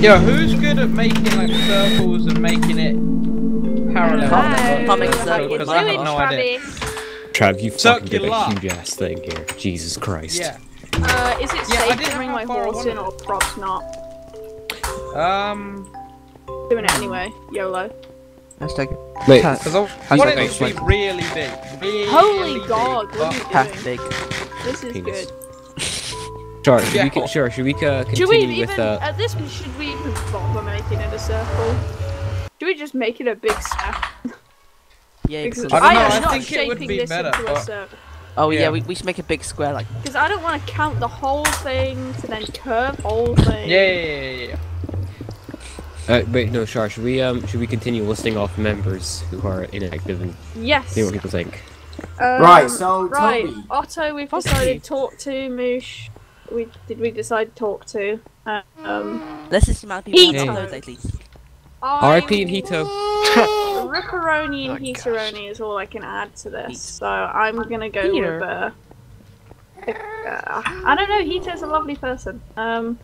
Yo, who's good at making like circles and making it parallel? Because I have no idea. Trav, you fucking did a huge ass thing here. Jesus Christ. Yeah. Is it safe to bring my walls in or props not? Doing it anyway. YOLO. Let's take it. Wait, because I want it to be really big. Really Holy God, what are you doing? Half big. This is good. Sure, should we continue with at this point, should we even bother making it a circle? Should we just make it a big stack? Yeah, because I think it would be better. Oh yeah, we should make a big square like. Because I don't want to count the whole thing to then curve whole thing. Yeah. Wait, no, Char, should we continue listing off members who are inactive and see what people think? Right, so Toby. Otto, we've decided to talk to. Moosh, did we decide to talk to? Let's just amount of people on those at least. R.I.P. and Hito. Ripperoni and Hitoroni is all I can add to this, so I'm gonna go with I don't know, Hito's a lovely person. We're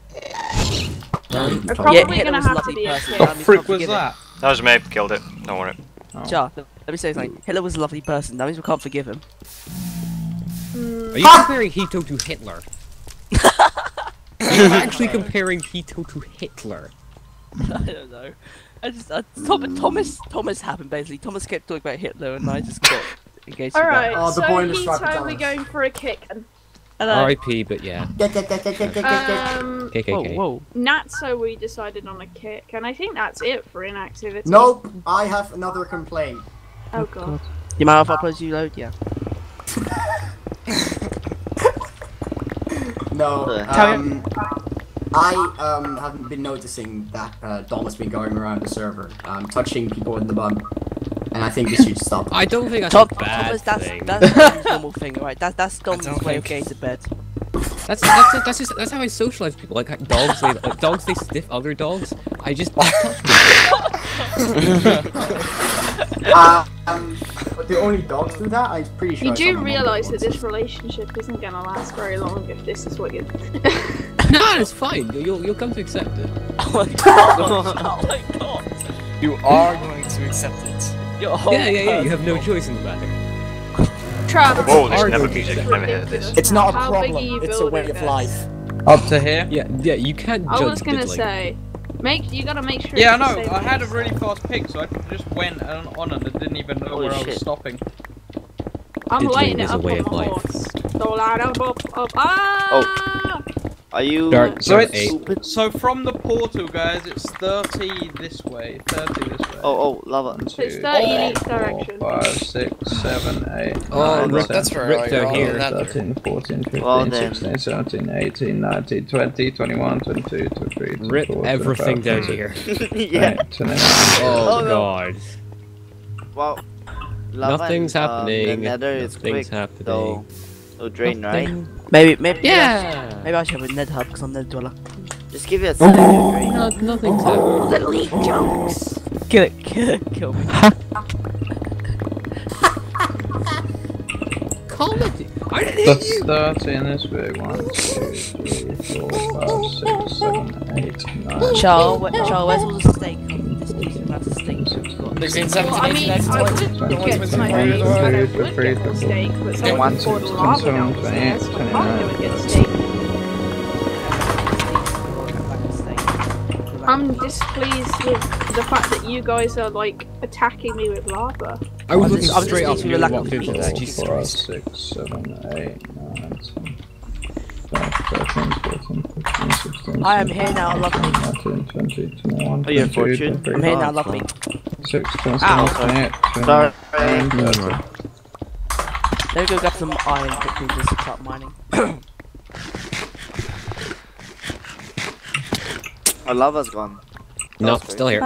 probably gonna have to be a kid. What the frick was that? That was me, killed it. Don't worry. Oh. Char, let me say something. Hitler was a lovely person, that means we can't forgive him. Are you comparing Hito to Hitler? You're actually comparing Hito to Hitler. I don't know. I just, Thomas happened basically. Thomas kept talking about Hitler and I just got engaged with that. Alright, so Hito, we're going for a kick. R.I.P. But yeah. KKK. Whoa. Natso, we decided on a kick, and I think that's it for inactivity. Nope, I have another complaint. Oh god. You might have uploads you load, yeah. No. I haven't been noticing that Dom has been going around the server, touching people in the bum. And I think this should stop. I don't think that's a bad thing. That's a normal thing, right? That's Dom's way of getting to bed. That's how I socialize people. Like dogs, they sniff other dogs. I just. But the only dogs do that. I'm pretty sure. You do realize that this relationship isn't gonna last very long if this is what you. No, it's fine. You'll come to accept it. Oh my god! Oh my god! You are going to accept it. Yeah, you have no choice in the matter. Travis, whoa, there's never music, I've never heard this. It's not a problem, it's a way of life. Up to here? Yeah, you can't judge it. I was gonna say, you gotta make sure. Yeah, I know, I had a really fast pick, so I just went on and I didn't even know where I was stopping. I'm lighting it up on the horse. Ah! Are you so from the portal, guys? It's 30 this way, 30 this way. Oh, love it. It's 30 in each direction. 4, 5, 6, 7, 8. Oh, that's right. Down here. 13, 14, 15, 16, 17, 18, 19, 20, 21, 22, 23, 24, rip 25, everything down here. Yeah. 29. Oh god. Well, nothing's happening. Nothing's happening. So drain, nothing. Right? Maybe maybe I should have a Nether Hub because I'm Nether Dweller. Just give it a second. No, nothing's happening. The leak jokes! Kill me. Comedy! I didn't hit you! That's 30 in this way. 1, 2, 3, 4, 5, 6, 7, 8, 9. Char, where's all the steak? This piece of that steak we've got. 16, 17, 18, 19. I'm displeased with the fact that you guys are like attacking me with lava. I was looking straight up your lack of people. 4, 6, 7, 8, 9, 10, 11, 12, 13, 14, 15, 16. I am here now, lovely. 19, 20, 21. Oh yeah, fortune. I'm here now, lovely. 6, 7, 8, 9. Sorry. Let's go get some iron quickly just to start mining. Our lava's gone. No, still here.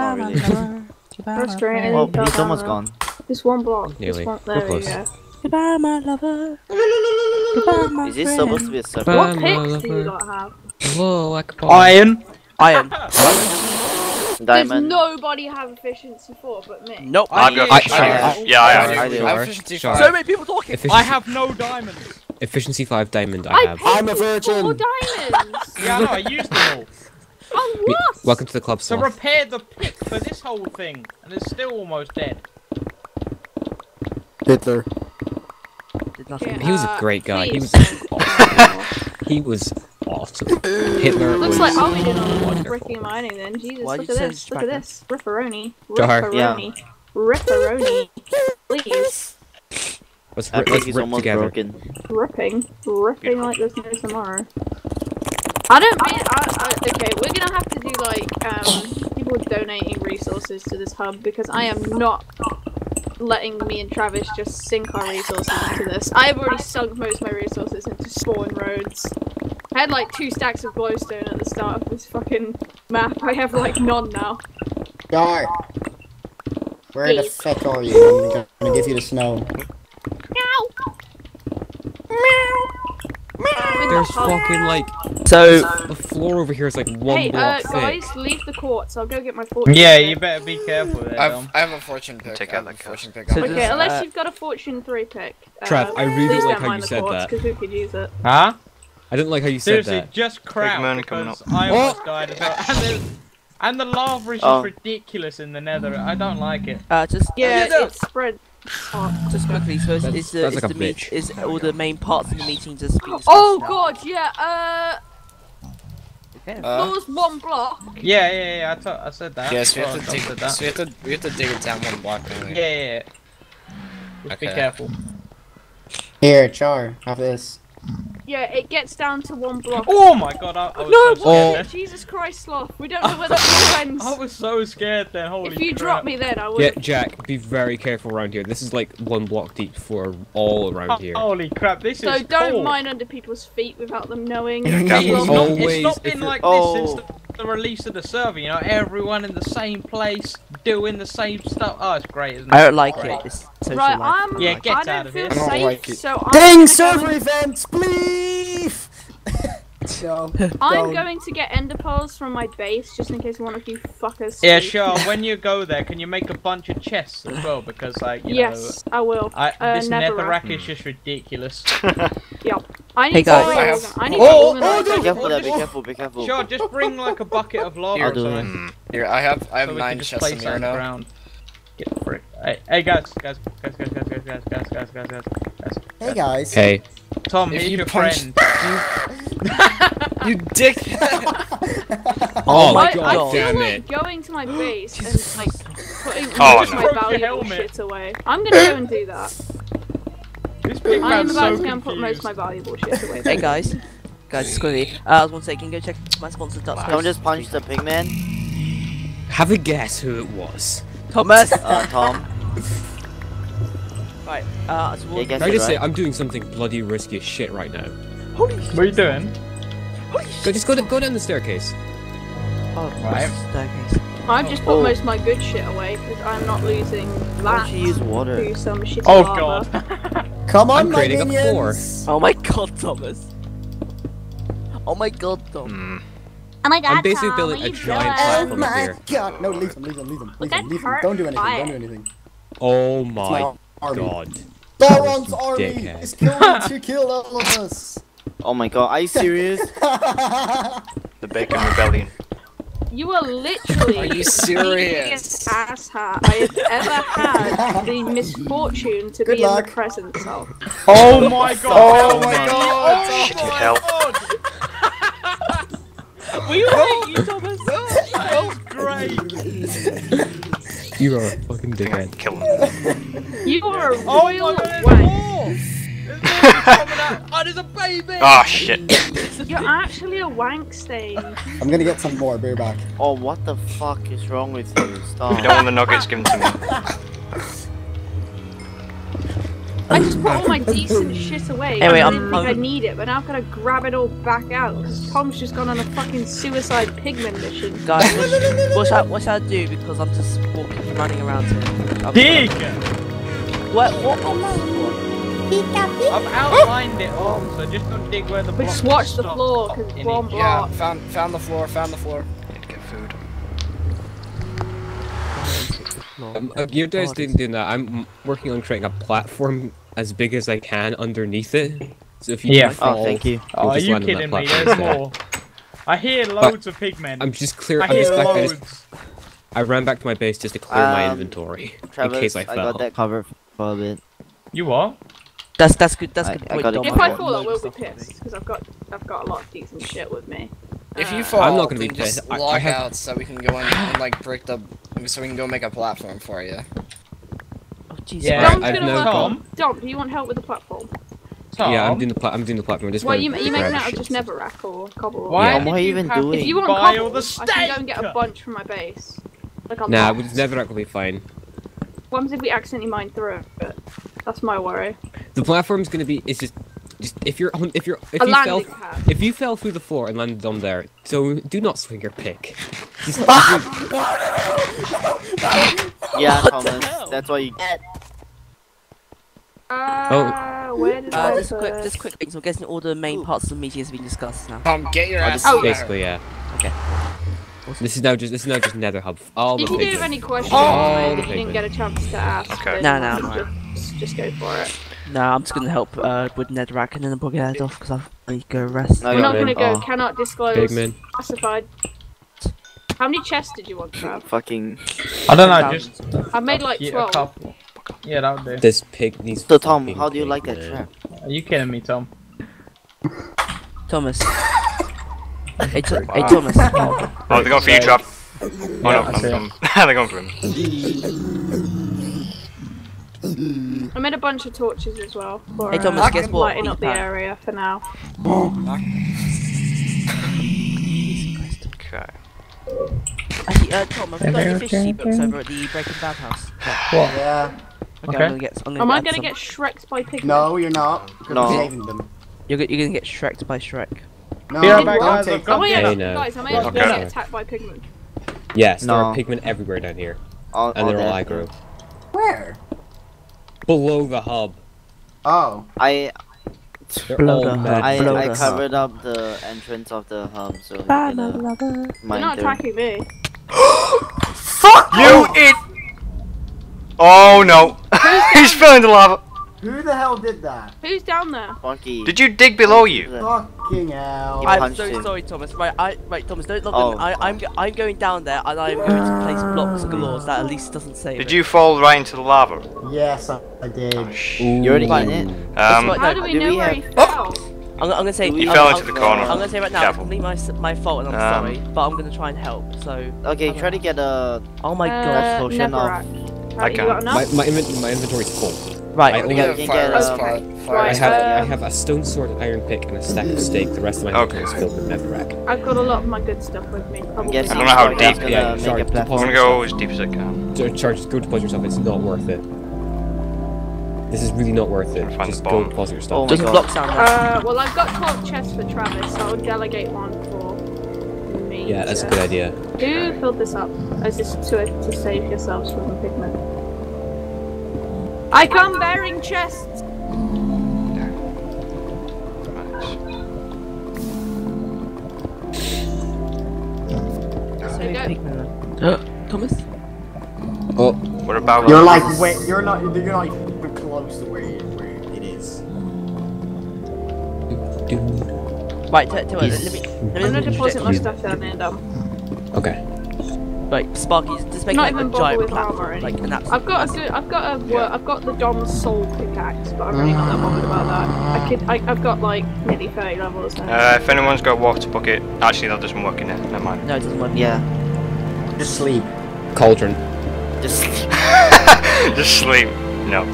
Frustrating. Well, it's almost gone. Just one block. Nearly. There we go. Goodbye, my lover. Goodbye, my friend. Is this supposed to be a circle? What picks do you not have? Whoa, like a Iron. Diamond. Does nobody have efficiency 4 but me? Nope. I've got efficiency. Yeah, I do. I have efficiency 5. So many people talking. I have no diamonds. Efficiency 5 diamond I have. I'm a virgin. 4 diamonds. Yeah, I know, I used them all. Oh, what? Welcome to the club, Sloth. To repair the pick for this whole thing, and it's still almost dead. Hitler. Did nothing. Yeah, he was a great guy. Please. He was awesome. He was awesome. Hitler looks was like all we did on bricking and mining then. Jesus, why look at this. Look at this. Ripperoni. Ripperoni. Yeah. Ripperoni. Please. Let's rip together. Broken. Ripping like there's no tomorrow. I don't mean, okay, we're gonna have to do like, people donating resources to this hub because I am not letting me and Travis just sink our resources into this. I've already sunk most of my resources into spawn roads. I had like 2 stacks of glowstone at the start of this fucking map. I have like none now. Char! Where the fuck are you? I'm gonna give you the snow. Meow! Meow! Meow! There's fucking like... So, the floor over here is like one block thick. Hey, guys, leave the quartz. I'll go get my fortune pick. Yeah, you better be careful there, Dom. I have a fortune pick. Take out that fortune pick. So okay, unless you've got a fortune 3 pick. Trav, I really like how you said that. Because who could use it? Huh? I didn't like how you said that. Seriously, just crap because I almost died as well. And the lava is just ridiculous in the Nether. I don't like it. Yeah, it spreads. Just quickly, so is all the main parts of the meeting just being discussed? Oh god, yeah, Floor's one block. Yeah, I said that. Yes, we have to dig that. So we have to dig it down one block. Anyway. Yeah. Okay. Be careful. Here, Char, have this. Yeah, it gets down to one block. Oh my god, I was so scared. Oh. Jesus Christ, Sloth. We don't know where that ends. I was so scared then, holy crap. If you drop me then, I would. Yeah, Jack, be very careful around here. This is like one block deep for all around here. Holy crap, this is don't mine under people's feet without them knowing. It's not been like this since the release of the server, you know? Everyone in the same place, doing the same stuff. Oh, it's great, isn't it? I don't like it. It's social life. Yeah, get out of here. I don't like it. Dang, server events, please! So, I'm going to get ender pearls from my base just in case one of you fuckers. Yeah, sure. When you go there, can you make a bunch of chests as well? Because like, you know, I will. This Netherrack is just ridiculous. Yep. I need be careful. Sure, just bring like a bucket of lava or something. Here, I have 9 chests in here now. Get the frick. Hey guys. Hey guys. Hey. Tom, he's your friend. You dick! Oh my god, damn it. I feel like going to my base and like putting my valuable shit away. I'm gonna go and do that. I'm about to go and put most of my valuable shit away. Hey guys. Guys, Squiddy. I was gonna say, can you go check my sponsor Totsky? Don't just punch the pigman. Have a guess who it was. Thomas! Tom. Right, so we'll can I just say, I'm doing something bloody risky as shit right now. Holy shit. What are you doing? Holy shit. Just go down the staircase. Oh, right. Staircase. I've just put most of my good shit away, because I'm not losing that to some shitty lava. Oh god. Come on, I'm creating a floor. Oh my god, Thomas. Oh my god, Tom. Oh my god, I'm basically building a giant platform here. Oh my god. No, leave them. Don't do anything, Oh my god. Baron's army is going to kill all of us. Oh my god, are you serious? The Bacon Rebellion. You are literally the biggest asshat I have ever had the misfortune to be in the presence of. Oh my god! Oh my god! Oh shit, we will hate you, Thomas! That was great! You are a fucking dickhead. Kill him. You are a royal wank. Oh, there's a baby! Oh, shit. You're actually a wank stain. I'm gonna get some more, be back. Oh, what the fuck is wrong with you? Stop. You don't want the nuggets, give them to me. I just put all my decent shit away. Anyway, I didn't think I need it, but now I've got to grab it all back out. Tom's just gone on a fucking suicide pigman mission. Guys, what should I do? Because I'm just walking, running around here. Dig! What? I've outlined it all, so just don't dig where the block is. Just watch the floor, because it's one block. Yeah, found the floor, Need to get food. You guys didn't do that. I'm working on creating a platform as big as I can underneath it. So if you fall, thank you. Are you kidding me? There's more. I hear loads of pigmen. I'm just clear. I hear just loads. I ran back to my base just to clear my inventory Travis, in case I fell. I got that covered for a bit. You are? That's good. That's good. I got if I fall, I will be pissed because I've got a lot of decent shit with me. If you fall, I'm not gonna be pissed. Just log out so we can go in and like break the. So we can go make a platform for you. Oh Jesus! Yeah, Dom's gonna work on. Dom, do you want help with the platform? Tom. Yeah, I'm doing the platform. Just what you making out of just Netherrack or cobble? Why? Yeah, what are you even doing? If you want cobble, I can go and get a bunch from my base. Like nah, with Netherrack will be fine. What happens if we accidentally mine through it? That's my worry. The platform's gonna be. It's just if you fell through the floor and landed on there, so do not swing your pick. Just, yeah, Thomas, that's why you get. Just quick things. I'm guessing all the main parts of the meeting has been discussed now. Get your ass out. Basically, yeah. Okay. Awesome. This is now just Nether Hub. All if the you do have any questions, you didn't get a chance to ask. Okay. No. Just go for it. No, I'm just gonna help with Netherrack and then I'll get head off because I'll really go rest. No, we're not gonna go. Cannot disclose. Classified. How many chests did you want to have? Fucking. I don't know. Just. I made like 12. Yeah, that would do. This pig needs. So Tom, how do you like that trap? Are you kidding me, Tom? Thomas. Hey Thomas. Oh, they're going for you, Trav. Oh no, they're going for him. I made a bunch of torches as well. For, hey Thomas, guess what? Lighting up the area for now. Okay. Actually, Tom, have you got any fishy books over at the Breaking Bad house? What? Yeah. Okay. Am I gonna get Shreked by pigmen? No, you're not. You're saving them. You're gonna get Shreked by Shrek. No, guys, am I actually gonna get attacked by pigmen? Yes, there are pigmen everywhere down here. And they're all aggro. Where? Below the hub. Oh. I covered up the entrance of the hub, so you're not attacking me. Fuck you! Oh no! He's filling the lava. Who the hell did that? Who's down there? Funky. Did you dig below you? Fucking hell! I'm so sorry, Thomas. Right, Thomas, don't log in. I'm going down there, and I'm going to place blocks galore. So that at least doesn't save. Did you fall right into the lava? Yes, I did. Oh, you already in it. How do we know where he fell? I'm gonna say you fell into the corner. I'm gonna say right now, it's completely my fault, and I'm sorry, but I'm gonna try and help. So okay, try to get a. Oh my god, potion off. I can't. My inventory's full. Right, I have a stone sword, an iron pick, and a stack of steak. The rest of my inventory is filled with Netherrack. I've got a lot of my good stuff with me. I don't know how deep. Yeah, Char, I'm gonna go as deep as I can. Char, just go deposit yourself. It's not worth it. This is really not worth it. Just go deposit your stuff. Just block down there. Well, I've got 12 chests for Travis, so I'll delegate one for me. Yeah, that's a good idea. Who filled this up? Is this to save yourselves from the pigmen? I come bearing chests! Thomas? Oh. What about you're like, wait, you're not even close to where it is. Right, I'm gonna deposit my stuff down there, Dom. Okay. Like Sparky's just making like a giant platform, like an absolute. I've got the Dom's soul pickaxe, but I'm really not that bothered about that. I've got like nearly 30 levels now. If anyone's got a water bucket, actually that doesn't work in it. Never mind. No, it doesn't work. Yeah. Just sleep. Cauldron. Just sleep. Just sleep. No.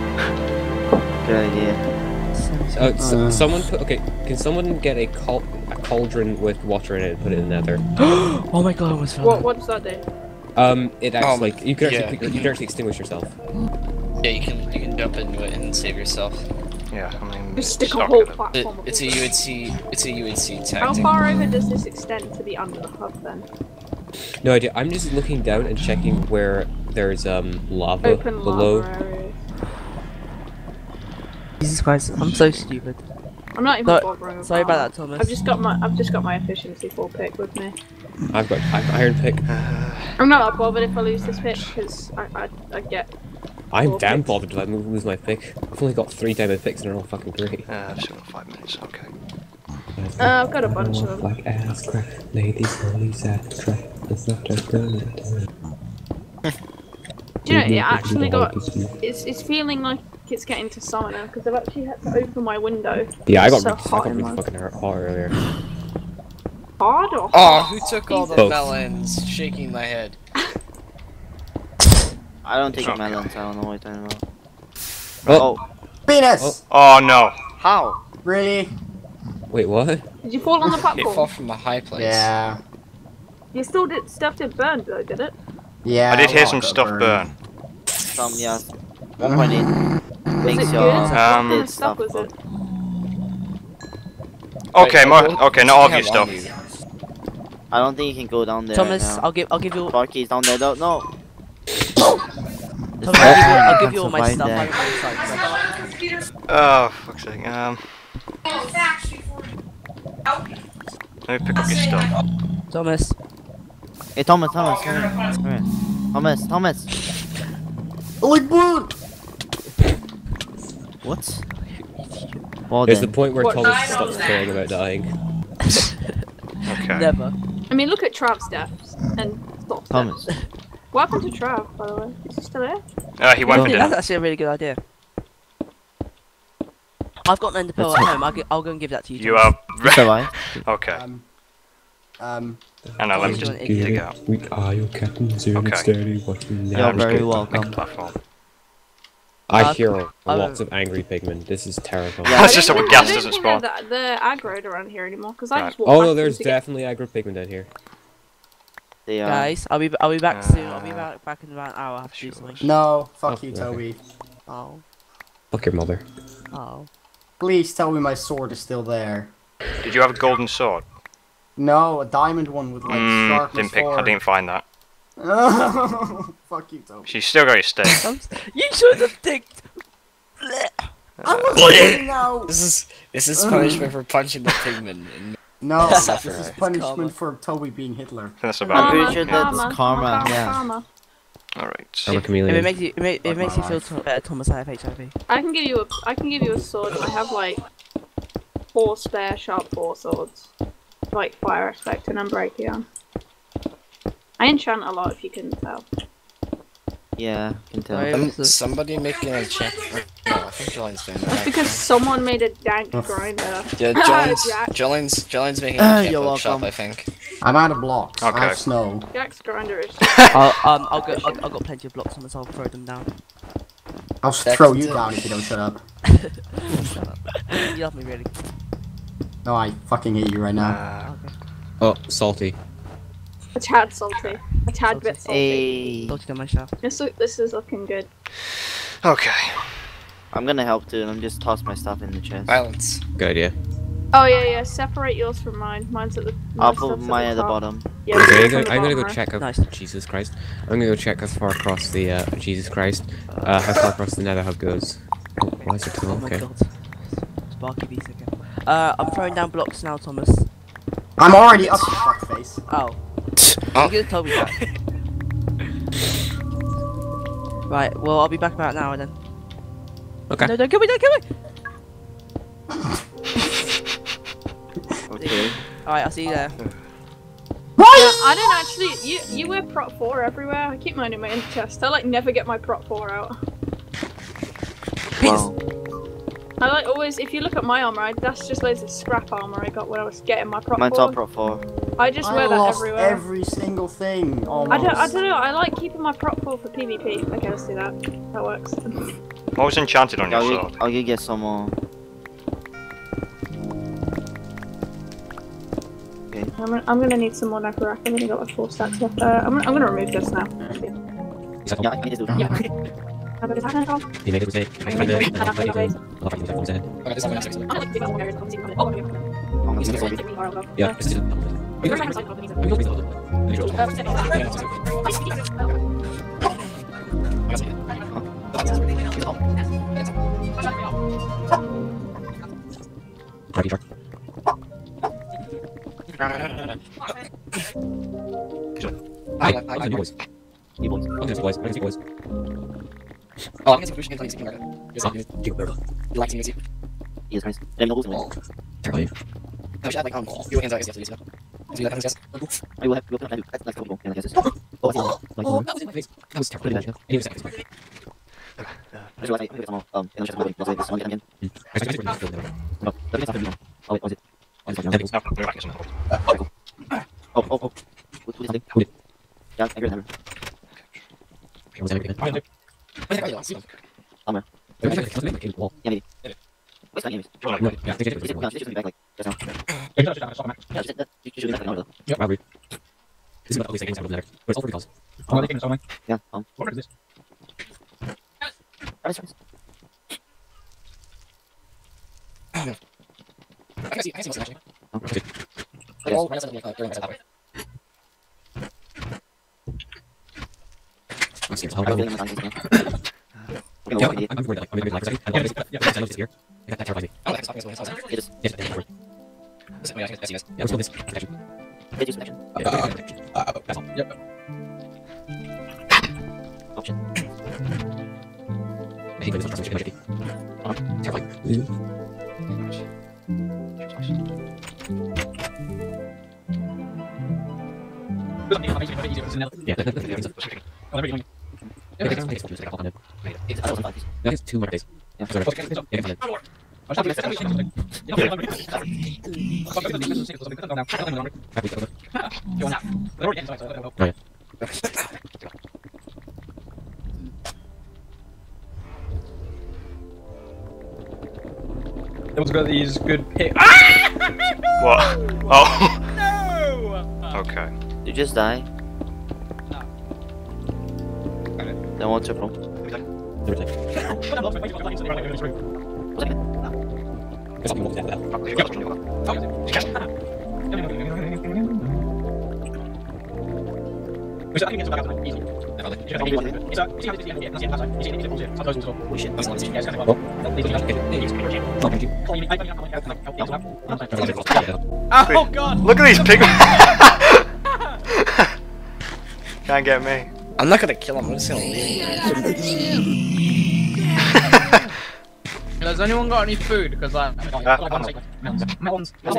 Good idea. Someone put. Okay, can someone get a cauldron with water in it and put it in the nether? Oh my god, I almost fell. What does that do? It acts like you can actually extinguish yourself. Yeah, you can dump into it and save yourself. Yeah, I mean just stick a whole platform. It's a UNC tactic. How far over does this extend to the under the hub then? No idea. I'm just looking down and checking where there's lava open below. Lava area. Jesus Christ, I'm so stupid. I'm not even bothering. Sorry about that, Thomas. I've just got my efficiency 4 pick with me. I've got an iron pick. I'm not bothered if I lose this pick because I get. I'm damn bothered if I lose my pick. I've only got 3 diamond picks and they're all fucking great. I've still got 5 minutes. Okay. I've got a bunch of them. Like ass crack, ladies only sad track. It's not a brilliant. Do you know, it actually got. It's feeling like it's getting to summer now because I've actually had to open my window. Yeah, I got really fucking hot earlier. Hard or hot? Oh, who took all the melons? Shaking my head. I don't take melons. I don't know what you're talking about. Oh. Venus! Oh. Oh no. How? Really? Wait, what? Did you fall on the platform? You fall from a high place. Yeah. You still did stuff did burn though, did it? Yeah. I did hear some stuff burn. Some, yeah. 1.8. Was it good? What good stuff was it? Okay, okay, not all of your stuff. I don't think you can go down there. Thomas, right now. I'll give you. Sparky's down there though. No. Thomas, I'll give you all my stuff. Oh, fuck's sake. Let me pick up your stuff. Thomas. Hey, Thomas. Oh, it burnt! What? Well, there's the point where Thomas stops caring about dying. Okay. Never. I mean, look at Trav's steps and stop. Thomas. Welcome to Trav, by the way. Is he still there? He went for dinner. That's actually a really good idea. I've got an ender pearl at home. I'll go and give that to you. You are right. Okay. And I'll let you dig out. We are your captain, Zero. What you need. You're very welcome. I hear lots of angry pigmen. This is terrifying. Yeah, that's just so gas doesn't spawn. They're aggroed around here anymore because I just walked. Oh no, there's definitely aggro pigmen down here. Guys, I'll be back soon. I'll be back in about an hour. I have to do something. No, fuck you, Toby. Oh. Fuck your mother. Oh. Please tell me my sword is still there. Did you have a golden sword? No, a diamond one with like sharpness 4. I didn't find that. Oh, fuck you, Toby. She's still got your stick. You should have dicked. I'm This is punishment for punching the pigman. No, this is punishment for Toby being Hitler. That's about it. I'm pretty sure that's karma. Yeah. Alright. I'm a chameleon. It makes you feel better, Thomas. I have HIV. I can give you a sword. I have like 4 spare sharp 4 swords, like fire aspect and unbreaking. I enchant a lot, if you couldn't tell. Yeah, I can tell. Somebody making a check. I think Jolene's doing that. That's because someone made a dank grinder. Yeah, Jolene's making a check shop, I think. I'm out of blocks. Okay. I have snow. Jack's grinder is. I've got plenty of blocks on this. I'll throw them down. I'll throw you down if you don't shut up. Shut up. You love me, really. No, I fucking hate you right now. Okay. Oh, salty. A tad salty. A tad bit salty. Salty to myself. This is looking good. Okay. I'm gonna help too, and I'm just toss my stuff in the chest. Balance. Good idea. Oh yeah. Separate yours from mine. Mine's at the. I'll put mine at the bottom. Yeah. Okay, I'm gonna go check. Nice. Jesus Christ. I'm gonna go check how far across the Jesus Christ. How far across the Nether Hub goes. Why is it too long? Okay. God. Sparky beats again. I'm throwing down blocks now, Thomas. I'm already up. Fuckface. Oh. Oh. You could have told me that. Right, well, I'll be back about an hour then. Okay. No, don't kill me, don't kill me! Okay. Alright, I'll see you there. I don't actually. You wear prop 4 everywhere. I keep mine in my inner chest. I like never get my prop 4 out. Wow. I like always. If you look at my armor, that's just loads of scrap armor I got when I was getting my prop 4. Mine's all prop 4. I just wear that everywhere. Every single thing. Almost. I don't know. I like keeping my prop 4 for PvP. Okay, let's do that. That works. I was enchanted on your sword. I'll get some more. Okay. I'm gonna need some more Netherrack. I've only got like 4 stacks left. I'm gonna remove this now. Yeah, I need to do. Yeah. I Oh, I'm going to push against the Yes, I'm going to do it. You like to use it? Yes, guys. Then we'll lose them all. I should have like your hands are yesterday, so that happens, yes. I will have to open up that last couple and I guess it's oh, that was in my face. That was terrible. He was sacrificed. I just realized I think it's all and I'm just going to one again. I just didn't feel that. No, that's not happening. Oh, wait, was it? I'm just going to go back to the Oh. What's this thing? Hold it. Yeah, I agree with that. Okay, was everything? I don't know. I'm there. Yeah, maybe. What's that name? Yeah, they just took me back like just now. Yeah, just shoot me back like an hour ago. Yeah, probably. This is about the least I can have over there. But it's all for recalls. Oh, they came to someone. Yeah, what is this? Travis. Oh, no. I can see what's happening. Oh, okay. Like, all right outside of me, killing myself that way. I'm scared. I'm feeling my conscience now. Yeah, I'm worried. I'm going to be like, I don't know if it's here. That terrifies me. I don't know if it's talking about this. It is. Yes, wait, I can see this. Yeah, let's go with this. Protection. Did you protection? That's all. Yep. Oh, shit. I think there's no trust in it. Terrifying. That is 2 more days. Yeah. That was about these good pick. What? Oh. No! Okay. Did you just die? No. Then what's your problem? Oh god! Look at these pigmen! Can't get me. I'm not gonna kill him, I'm just gonna leave. Has anyone got any food? Because like, melons. The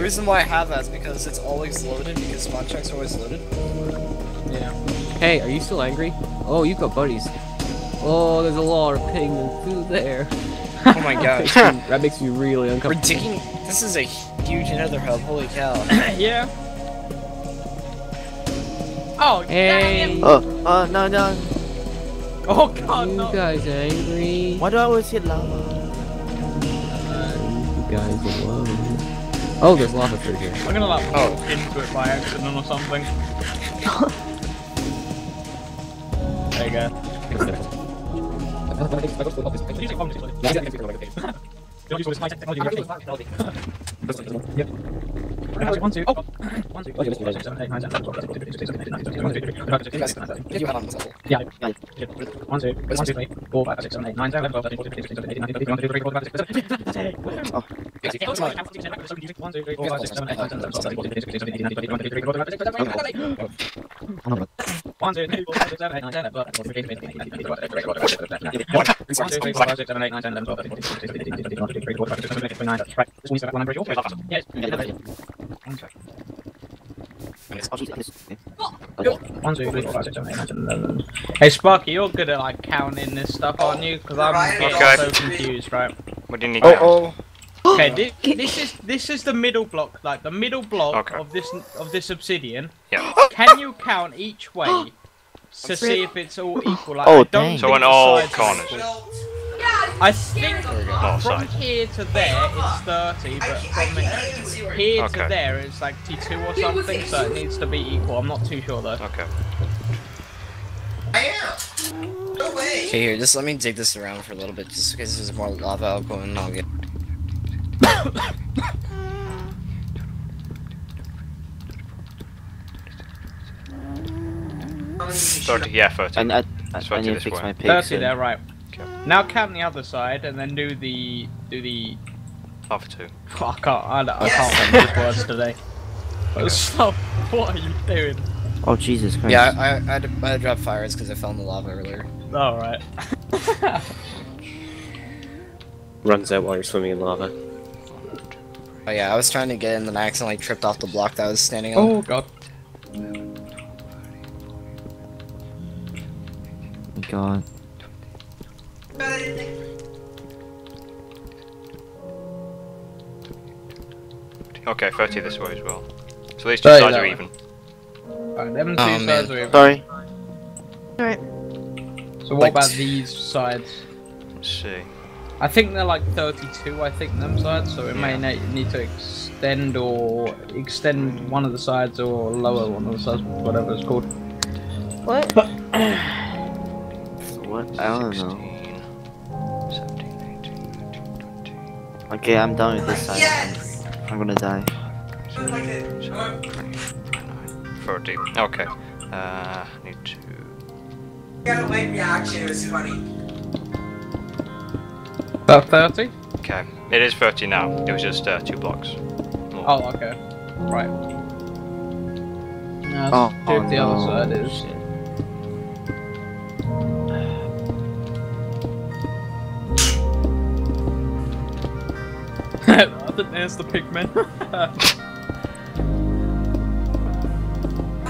reason why I have that is because it's always loaded, because spawn checks are always loaded. Yeah. Hey, are you still angry? Oh, you've got buddies. Oh, there's a lot of pigmen through there. Oh my gosh. That makes me really uncomfortable. This is a huge Nether Hub, holy cow. Yeah. Oh, hey. No. Oh god, no. You guys are angry. Why do I always get lava? You guys are lava. Oh, there's lava through here. I'm gonna lava into it by accident or something. There you go. Hey Sparky, you're good at like counting this stuff, aren't you? Because I'm getting so confused, right? What do you need? Oh. Okay, this is the middle block, like the middle block of this obsidian. Yeah. Can you count each way to see if it's all equal? Like, oh, don't. So on all corners. I think from here to there it's 30, but from here to there it's like T2 or something, so it needs to be equal. I'm not too sure though. Okay. No way. Okay, here, just let me dig this around for a little bit, just because there's more lava. I'll go and I'll get. Yeah, 30. I need to fix my pig. 30 there, right? Okay. Now count the other side and then do the. Half two. Oh, I can't remember these words today. Stop! What are you doing? Oh Jesus Christ! Yeah, I dropped fires because I fell in the lava earlier. All right. Runs out while you're swimming in lava. Oh yeah, I was trying to get in and I accidentally tripped off the block that I was standing on. Oh god. God. Okay, 30 this way as well. So these two sides are even. Alright, them two sides are even. Sorry. Alright. So what about these sides? Let's see. I think they're like 32, I think, them sides, so it may need to extend one of the sides or lower one of the sides, whatever it's called. What? But, what? I don't know. 17, 18, 19, 20. Okay, I'm done with this side. Yes! I'm gonna die. 30. Okay. I need to... You gotta wait reaction, it was funny. About 30? Okay, it is 30 now. It was just 2 blocks. More. Oh, okay. Right. No, the other side is. I think there's the pigmen. I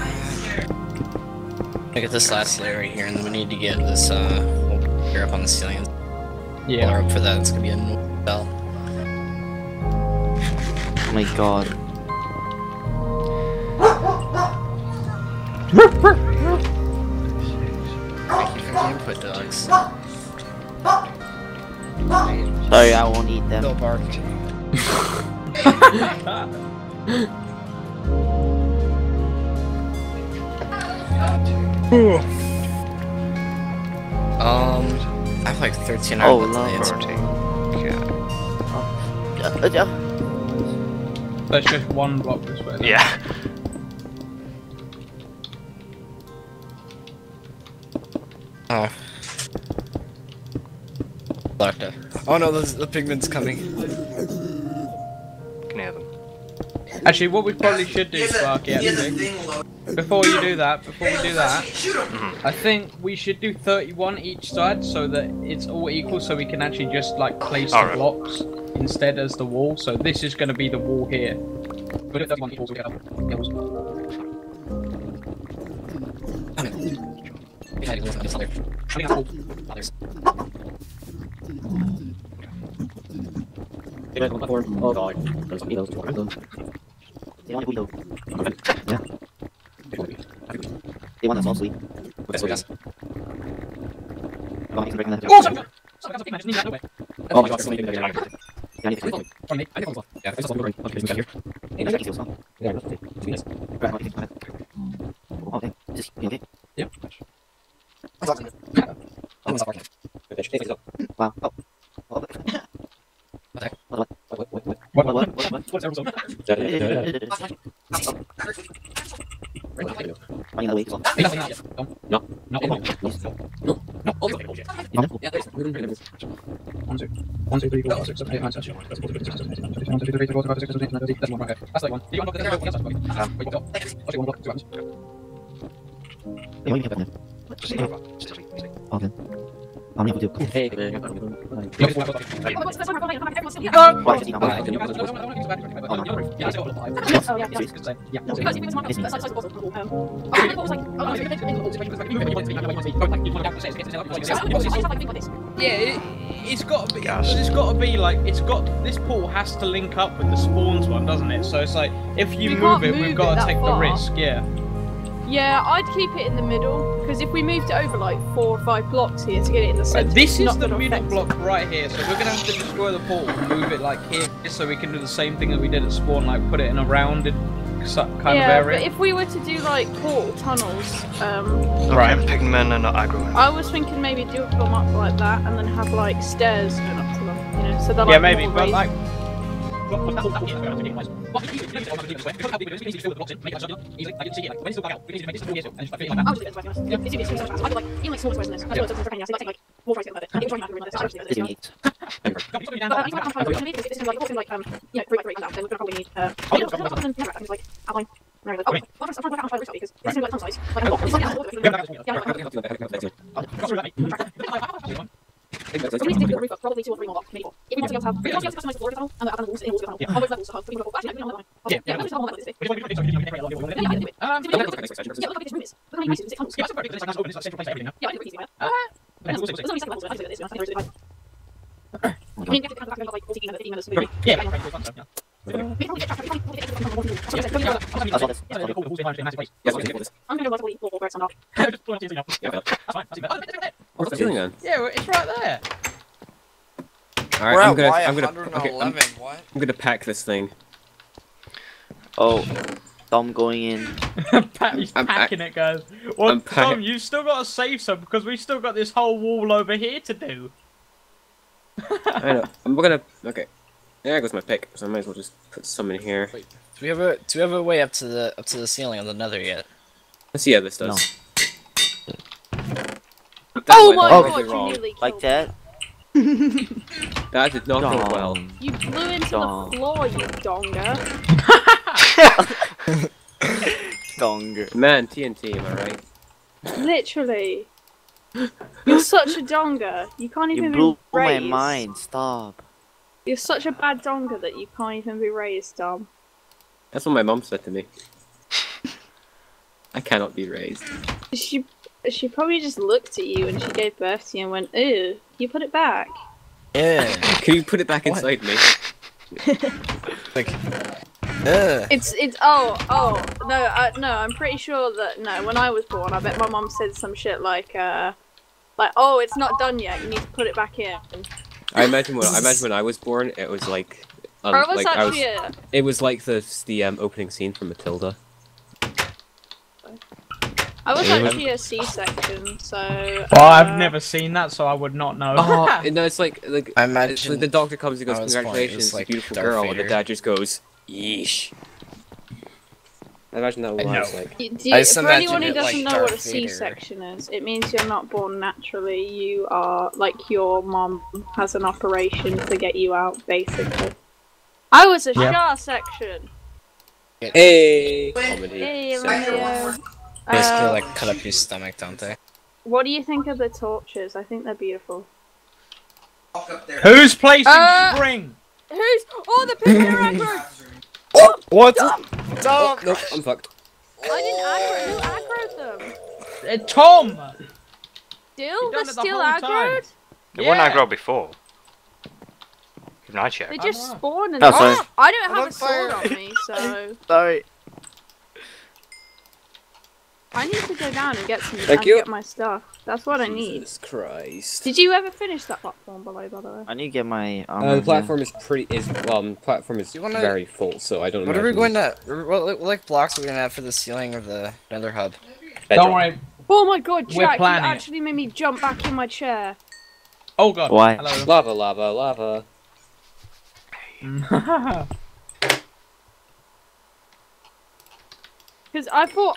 got this last layer right here, and then we need to get this here up on the ceiling. Yeah, for that it's gonna be a bell. Oh my god. Thank you for the input, dogs. Sorry, I won't eat them. They'll bark. I have like 13 hours left. Yeah. That's just 1 block this way. Then. Yeah. Oh. Doctor. Oh no, the pigment's coming. Can I have them? Actually, what we probably should do, Sparky, before we do that, I think we should do 31 each side so that it's all equal, so we can actually just like place the blocks instead as the wall. So this is going to be the wall here. But if 31 equals together, yeah. They want us all sleep. That's what it is. Oh my god, somebody did that again. I need to clean it. Yeah, I just want to get here. And I can see what's wrong. Yeah, let's see. Let's see. Oh, dang. Is this okay? Yeah. I'm not working. Wow. Oh. What? It's got this pool has to link up with the spawns one, doesn't it? So it's like if you move it, we've got to take the risk, yeah. Yeah, I'd keep it in the middle, because if we moved it over like 4 or 5 blocks here to get it in the centre... This is the middle block right here, so we're going to have to destroy the portal and move it like here, so we can do the same thing that we did at spawn, like put it in a rounded kind of area. Yeah, but if we were to do like portal tunnels... Right, I'm picking men and not aggro. I was thinking maybe do them up like that, and then have like stairs going up to them, you know, so they're like... Yeah, maybe, but like... What's it doing then? Yeah, it's right there. Alright, I'm gonna pack this thing. Oh, Dom going in. I'm packing it, guys. Well, Dom, you've still got to save some because we've still got this whole wall over here to do. I know. Okay. There goes my pick. So I might as well just put some in here. Wait, do we have a way up to the ceiling of the Nether yet? Let's see how this does. No. Oh my god! You nearly like that. That did not go well. You blew into the floor, you donger. Donger. Man, TNT, am I right? Literally. You're such a donger. You can't even be raised. You blew my mind, stop. You're such a bad donger that you can't even be raised, Dom. That's what my mum said to me. I cannot be raised. She probably just looked at you and she gave birth to you and went, "Ew, you put it back." Yeah. Can you put it back inside me? Like, no, I'm pretty sure that when I was born, I bet my mom said some shit like, "Oh, it's not done yet. You need to put it back in." I imagine when I was born, it was like, it was like the opening scene from Matilda. I was actually a C-section, so... Oh, I've never seen that, so I would not know. Oh, no, it's like it's like the doctor comes and goes, "Congratulations, like beautiful girl," and the dad just goes, "Yeesh." I imagine that was like... For anyone who doesn't know what a C-section is, it means you're not born naturally. You are, like, your mom has an operation to get you out, basically. I was a Char section! Hey! Comedy. Hey, basically, like, cut up your stomach, don't they? What do you think of the torches? I think they're beautiful. Who's placing spring? Who's? Oh, the people are aggro! Oh, what? Dom! Oh, no, I'm fucked. I didn't aggro. Who aggroed them? Tom! Still? They're still aggroed? They weren't aggro before. Can I check? They just spawned and... Oh, I don't have a sword on me, so... Sorry. I need to go down and get some and get my stuff. That's what I need. Jesus Christ. Did you ever finish that platform below, by the way? I need to get my armor. The platform is pretty very full, so I don't know. What are we going to what like blocks are we gonna have for the ceiling of the Nether Hub? Don't worry. Oh my god, Jack, you actually made me jump back in my chair. Oh god. Why? Hello. Lava, lava, lava. Because I thought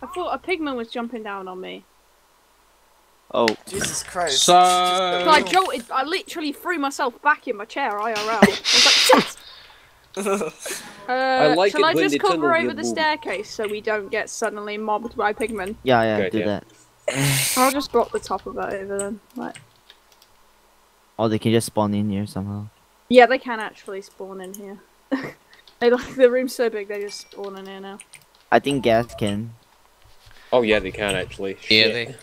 a pigman was jumping down on me. Oh. Jesus Christ. So I jolted, I literally threw myself back in my chair, IRL. I was like, shit! Shall I just cover over the staircase so we don't get suddenly mobbed by pigmen? Yeah, yeah, do that. I'll just block the top of it over then. Like. Or they can just spawn in here somehow. Yeah, they can actually spawn in here. They like the room's so big they just spawn in here now. I think gas can. Oh yeah, they can actually. Yeah, they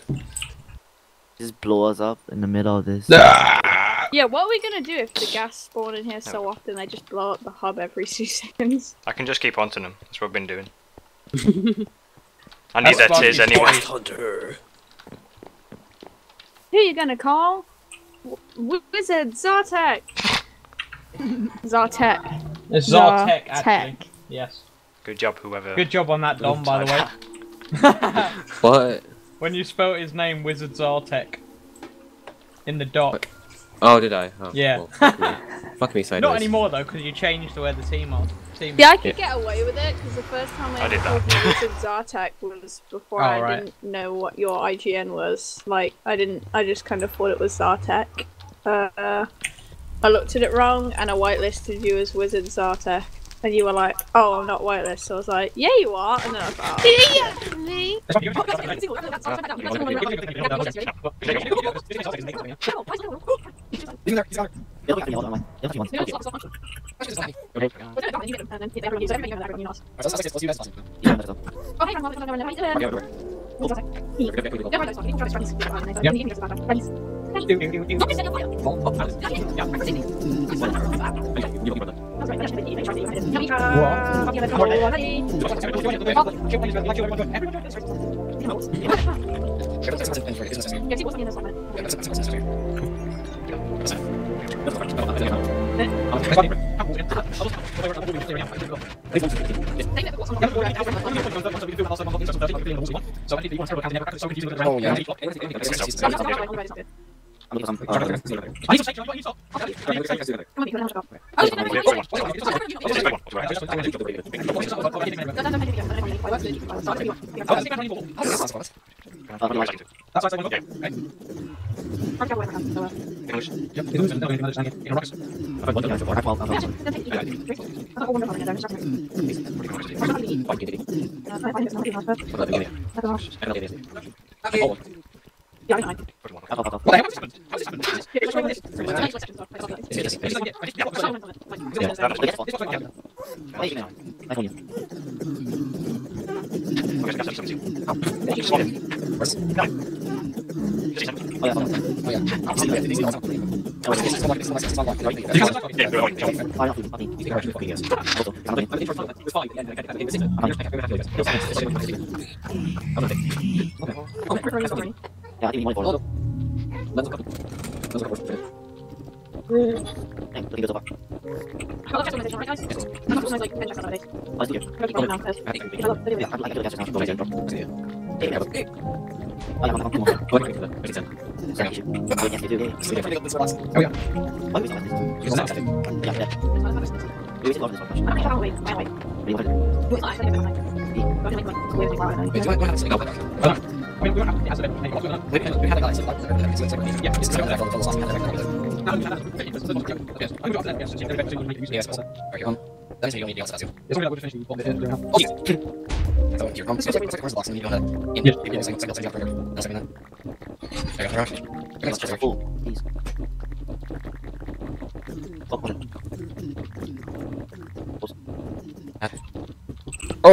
just blow us up in the middle of this. Yeah, what are we gonna do if the gas spawn in here so often they just blow up the hub every 2 seconds? I can just keep hunting them. That's what I've been doing. I need their tears anyway. Hunter. Who are you gonna call? Wizard Zartek. Zartek. It's Zartek, actually. Yes. Good job, whoever. Good job on that, Dom, by the way. What? When you spelled his name, Wizard Zartek, in the dock. Oh, did I? Oh, yeah. Well, fuck me. Fuck me sideways. Not anymore though, because you changed the way the team are. Yeah, I could get away with it because the first time I did that. Wizard Zartek was before I didn't know what your IGN was. Like, I just kind of thought it was Zartek. I looked at it wrong and I whitelisted you as Wizard Zartek. And you were like, oh, I'm not whitelisted. So I was like, yeah, you are. And then I was like, yeah, me. Oh,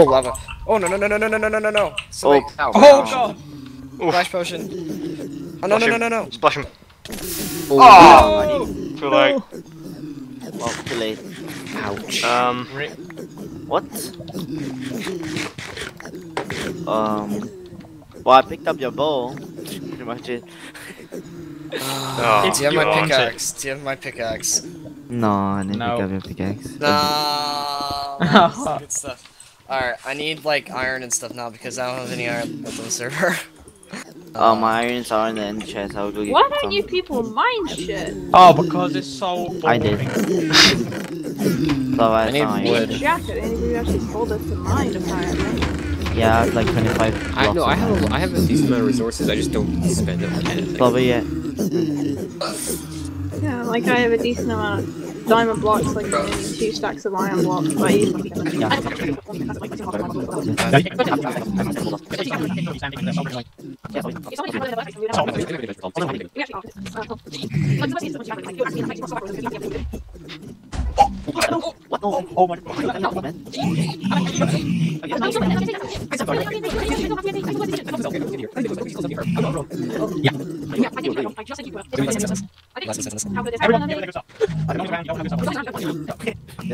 lava. Oh, no. Slate. Oh, God. Oof. Flash potion. Oh, no, no. Splash him. Oh! Too late. Well, too late. Ouch. What? Well, I picked up your bow. Pretty much it. Oh, do you have my pickaxe? Do you have my pickaxe? No, I didn't pick up your pickaxe. No. Good stuff. Alright, I need like iron and stuff now because I don't have any iron left on the server. Oh, my irons are in the end chest. I'll go get Why don't you people mine shit? Oh, because it's so boring. I did. So I need wood. Jacket, anybody actually told us to mine apparently. Yeah, like 25. I know. I have a decent amount of resources. I just don't spend it on anything. Probably yeah. Yeah, like I have a decent amount. diamond blocks, like, and 2 stacks of iron blocks. I use them. Oh my god. Everyone, get the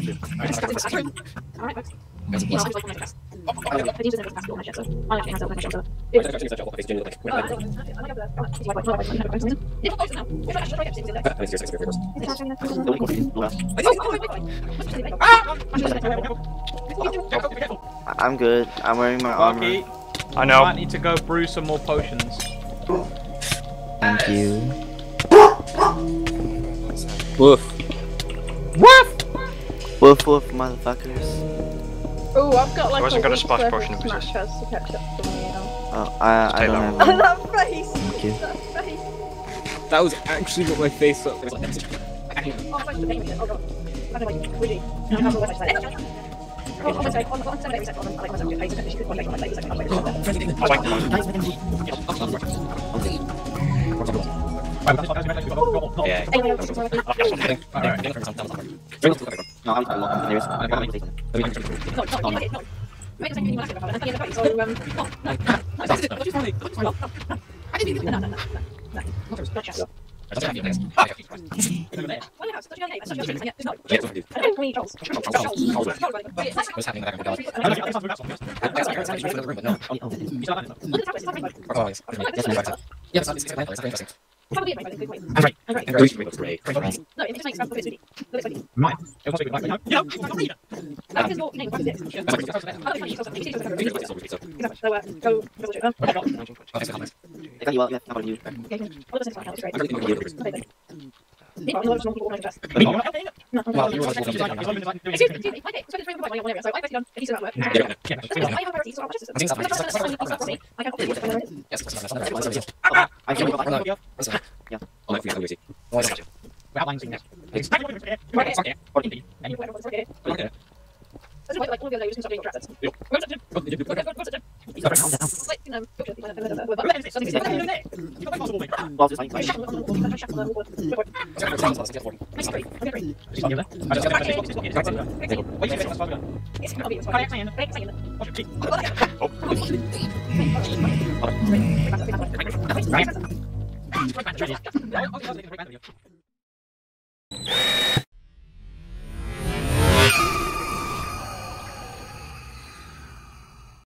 I'm good. I'm wearing my armor. I know. I need to go brew some more potions. Thank you. Woof. Woof! Woof woof, motherfuckers. Oh, I've got like a splash potion of possession. Oh, I don't have that face! Thank you. That face! That was actually what my face up. Yeah. I'm